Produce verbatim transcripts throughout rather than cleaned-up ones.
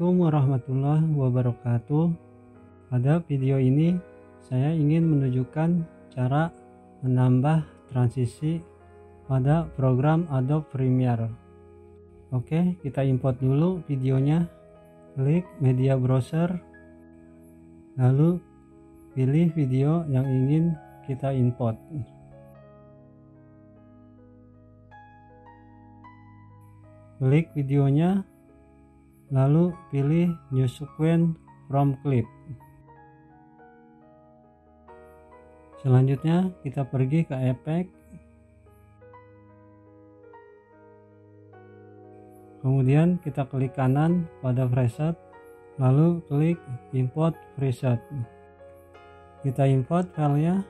Assalamualaikum warahmatullahi wabarakatuh. Pada video ini saya ingin menunjukkan cara menambah transisi pada program Adobe Premiere. Oke, kita import dulu videonya. Klik media browser, lalu pilih video yang ingin kita import. Klik videonya, lalu pilih New Sequence from Clip. Selanjutnya kita pergi ke efek, kemudian kita klik kanan pada preset, lalu klik import preset. Kita import filenya.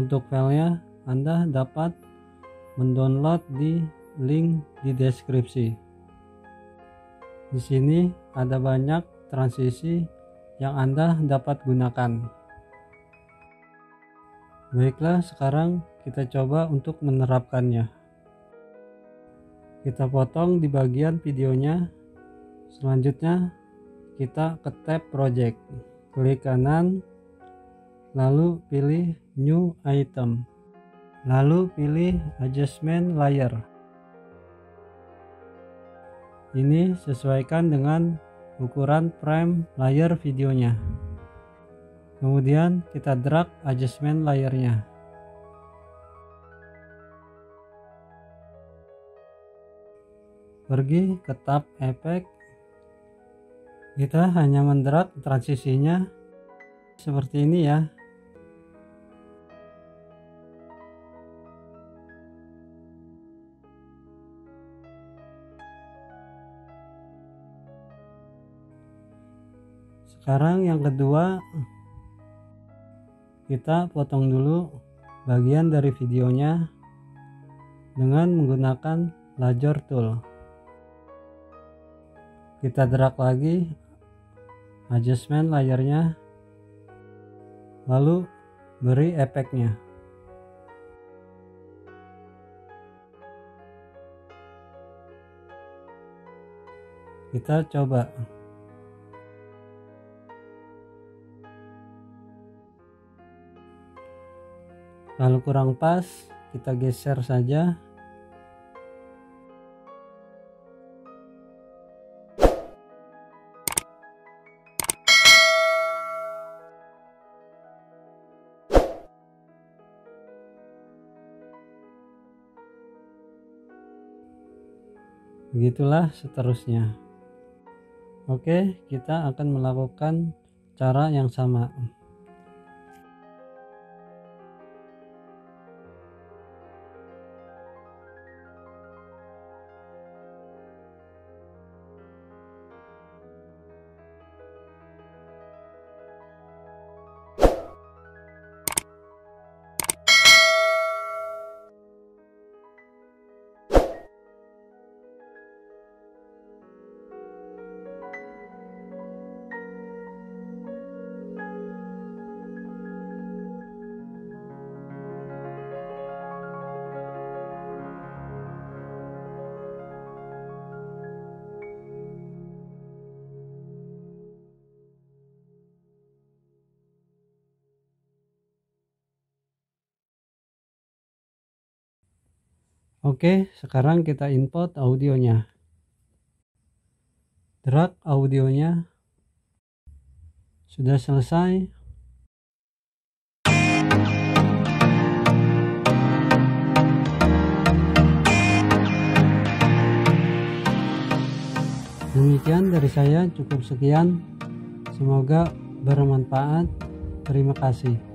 Untuk filenya Anda dapat mendownload di link di deskripsi. Di sini ada banyak transisi yang Anda dapat gunakan. Baiklah, sekarang kita coba untuk menerapkannya. Kita potong di bagian videonya. Selanjutnya kita ke tab project, klik kanan, lalu pilih new item, lalu pilih adjustment layer. Ini sesuaikan dengan ukuran frame layer videonya. Kemudian kita drag adjustment layernya. Pergi ke tab efek. Kita hanya mendrag transisinya seperti ini ya. Sekarang yang kedua, kita potong dulu bagian dari videonya dengan menggunakan layer tool. Kita drag lagi adjustment layernya, lalu beri efeknya. Kita coba. Kalau kurang pas, kita geser saja. Begitulah seterusnya. Oke, kita akan melakukan cara yang sama. Oke, sekarang kita import audionya. Drag audionya. Sudah selesai. Demikian dari saya, cukup sekian. Semoga bermanfaat. Terima kasih.